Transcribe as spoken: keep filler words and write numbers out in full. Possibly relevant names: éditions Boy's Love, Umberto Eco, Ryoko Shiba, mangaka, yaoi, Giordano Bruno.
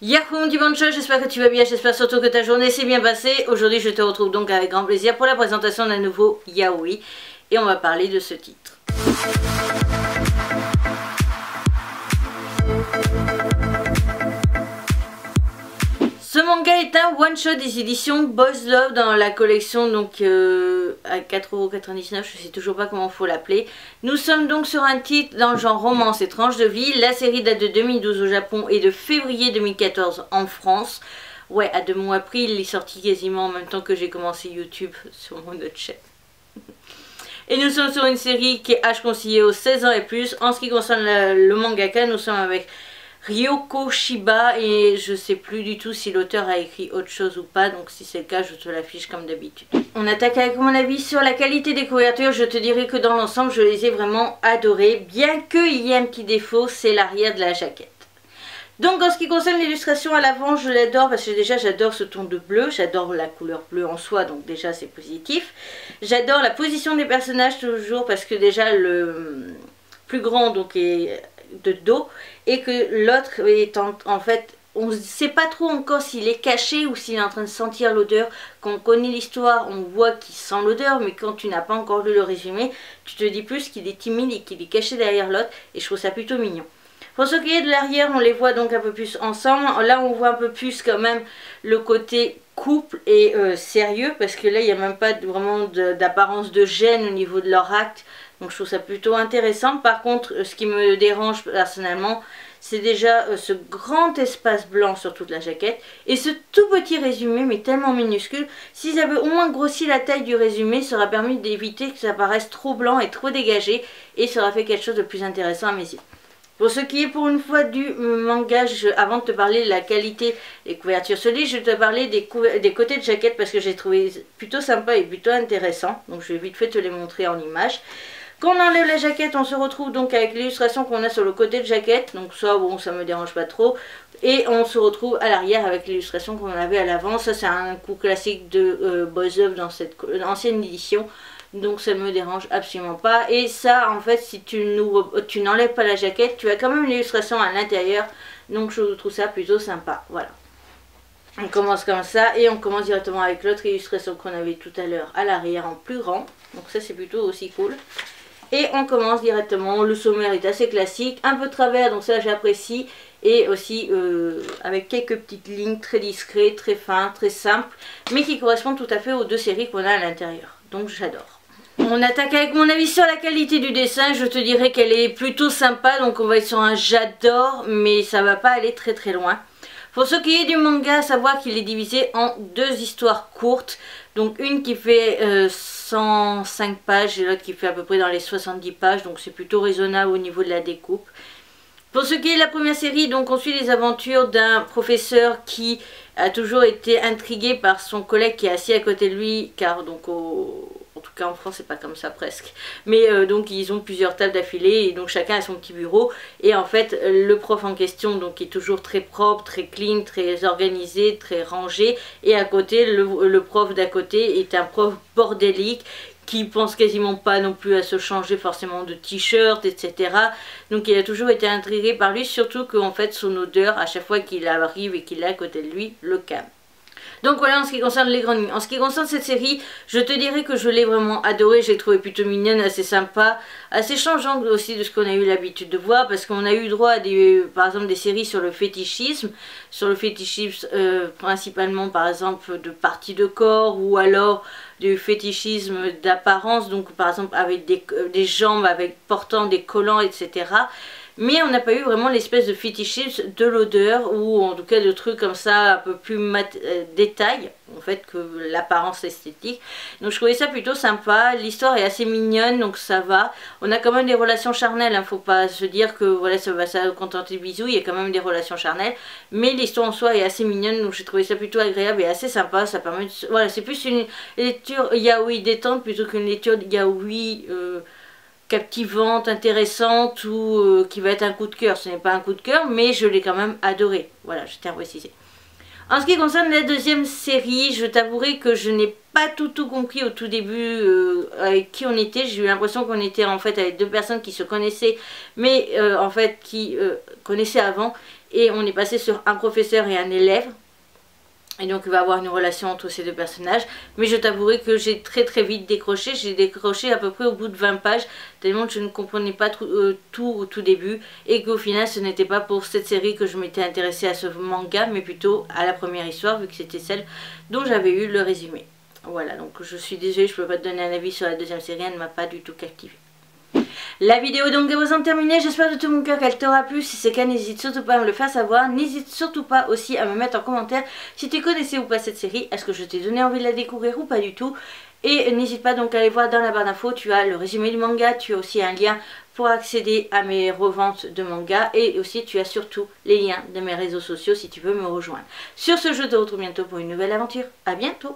Yahoo, mon dimanche, j'espère que tu vas bien, j'espère surtout que ta journée s'est bien passée. Aujourd'hui je te retrouve donc avec grand plaisir pour la présentation d'un nouveau yaoi et on va parler de ce titre. Ce manga est un one-shot des éditions Boy's Love dans la collection donc euh, à quatre euros quatre-vingt-dix-neuf, je ne sais toujours pas comment il faut l'appeler. Nous sommes donc sur un titre dans le genre romance et tranche de vie. La série date de deux mille douze au Japon et de février deux mille quatorze en France. Ouais, à deux mois pris, il est sorti quasiment en même temps que j'ai commencé YouTube sur mon autre chaîne. Et nous sommes sur une série qui est âge conseillé aux seize ans et plus. En ce qui concerne le, le mangaka, nous sommes avec Ryoko Shiba et je sais plus du tout si l'auteur a écrit autre chose ou pas, donc si c'est le cas je te l'affiche comme d'habitude. On attaque avec mon avis sur la qualité des couvertures. Je te dirais que dans l'ensemble je les ai vraiment adorées, bien qu'il y ait un petit défaut, c'est l'arrière de la jaquette. Donc en ce qui concerne l'illustration à l'avant, je l'adore parce que déjà j'adore ce ton de bleu, j'adore la couleur bleue en soi, donc déjà c'est positif. J'adore la position des personnages toujours parce que déjà le plus grand donc est de dos et que l'autre est en, en fait on ne sait pas trop encore s'il est caché ou s'il est en train de sentir l'odeur. Quand on connaît l'histoire on voit qu'il sent l'odeur, mais quand tu n'as pas encore lu le résumé tu te dis plus qu'il est timide et qu'il est caché derrière l'autre, et je trouve ça plutôt mignon. Pour ce qui est de l'arrière on les voit donc un peu plus ensemble, là on voit un peu plus quand même le côté couple et euh, sérieux parce que là il n'y a même pas de, vraiment d'apparence de, de gêne au niveau de leur acte. Donc je trouve ça plutôt intéressant. Par contre, ce qui me dérange personnellement, c'est déjà ce grand espace blanc sur toute la jaquette et ce tout petit résumé, mais tellement minuscule. S'ils avaient au moins grossi la taille du résumé, ça aurait permis d'éviter que ça paraisse trop blanc et trop dégagé et ça aurait fait quelque chose de plus intéressant à mes yeux. Pour ce qui est pour une fois du manga, je, avant de te parler de la qualité des couvertures solides, je vais te parler des, des côtés de jaquette parce que j'ai trouvé plutôt sympa et plutôt intéressant. Donc je vais vite fait te les montrer en images. Quand on enlève la jaquette, on se retrouve donc avec l'illustration qu'on a sur le côté de jaquette. Donc ça, bon, ça me dérange pas trop. Et on se retrouve à l'arrière avec l'illustration qu'on avait à l'avant. Ça, c'est un coup classique de euh, Boy's Love dans cette ancienne édition. Donc ça ne me dérange absolument pas. Et ça, en fait, si tu n'enlèves pas la jaquette, tu as quand même l'illustration à l'intérieur. Donc je trouve ça plutôt sympa. Voilà. On commence comme ça et on commence directement avec l'autre illustration qu'on avait tout à l'heure à l'arrière en plus grand. Donc ça, c'est plutôt aussi cool. Et on commence directement, le sommaire est assez classique, un peu de travers, donc ça j'apprécie. Et aussi euh, avec quelques petites lignes très discrètes, très fins, très simples, mais qui correspondent tout à fait aux deux séries qu'on a à l'intérieur. Donc j'adore. On attaque avec mon avis sur la qualité du dessin, je te dirais qu'elle est plutôt sympa. Donc on va être sur un j'adore, mais ça va pas aller très très loin. Pour ce qui est du manga, à savoir qu'il est divisé en deux histoires courtes. Donc une qui fait euh, cent cinq pages et l'autre qui fait à peu près dans les soixante-dix pages. Donc c'est plutôt raisonnable au niveau de la découpe. Pour ce qui est de la première série, donc on suit les aventures d'un professeur qui a toujours été intrigué par son collègue qui est assis à côté de lui. Car donc au... en tout cas en France c'est pas comme ça presque. Mais euh, donc ils ont plusieurs tables d'affilée et donc chacun a son petit bureau. Et en fait le prof en question donc est toujours très propre, très clean, très organisé, très rangé. Et à côté le, le prof d'à côté est un prof bordélique qui pense quasiment pas non plus à se changer forcément de t-shirt, et cetera. Donc il a toujours été intrigué par lui, surtout qu'en fait son odeur, à chaque fois qu'il arrive et qu'il est à côté de lui, le calme. Donc voilà en ce qui concerne les grandes lignes. En ce qui concerne cette série, je te dirais que je l'ai vraiment adorée, je l'ai trouvée plutôt mignonne, assez sympa, assez changeante aussi de ce qu'on a eu l'habitude de voir, parce qu'on a eu droit à des, par exemple des séries sur le fétichisme, sur le fétichisme euh, principalement par exemple de parties de corps ou alors du fétichisme d'apparence, donc par exemple avec des, des jambes, avec portant des collants, et cetera. Mais on n'a pas eu vraiment l'espèce de fétichisme de l'odeur ou en tout cas de trucs comme ça un peu plus mat euh, détail en fait que l'apparence esthétique. Donc je trouvais ça plutôt sympa, l'histoire est assez mignonne donc ça va. On a quand même des relations charnelles, hein. Faut pas se dire que voilà ça va ça contenter de bisous, il y a quand même des relations charnelles. Mais l'histoire en soi est assez mignonne donc j'ai trouvé ça plutôt agréable et assez sympa. Ça permet de... voilà c'est plus une lecture yaoi détente plutôt qu'une lecture yaoi... Euh... captivante, intéressante ou euh, qui va être un coup de cœur. Ce n'est pas un coup de cœur mais je l'ai quand même adoré. Voilà, je tiens à préciser. En ce qui concerne la deuxième série, je t'avouerai que je n'ai pas tout tout compris au tout début euh, avec qui on était. J'ai eu l'impression qu'on était en fait avec deux personnes qui se connaissaient mais euh, en fait qui euh, connaissaient avant et on est passé sur un professeur et un élève. Et donc il va y avoir une relation entre ces deux personnages. Mais je t'avouerai que j'ai très très vite décroché. J'ai décroché à peu près au bout de vingt pages. Tellement que je ne comprenais pas tout, euh, tout au tout début. Et qu'au final ce n'était pas pour cette série que je m'étais intéressée à ce manga. Mais plutôt à la première histoire vu que c'était celle dont j'avais eu le résumé. Voilà, donc je suis désolée, je ne peux pas te donner un avis sur la deuxième série. Elle ne m'a pas du tout captivée. La vidéo donc est maintenant terminée, j'espère de tout mon cœur qu'elle t'aura plu, si c'est le cas n'hésite surtout pas à me le faire savoir, n'hésite surtout pas aussi à me mettre en commentaire si tu connaissais ou pas cette série, est-ce que je t'ai donné envie de la découvrir ou pas du tout, et n'hésite pas donc à aller voir dans la barre d'infos, tu as le résumé du manga, tu as aussi un lien pour accéder à mes reventes de manga et aussi tu as surtout les liens de mes réseaux sociaux si tu veux me rejoindre. Sur ce, je te retrouve bientôt pour une nouvelle aventure, à bientôt.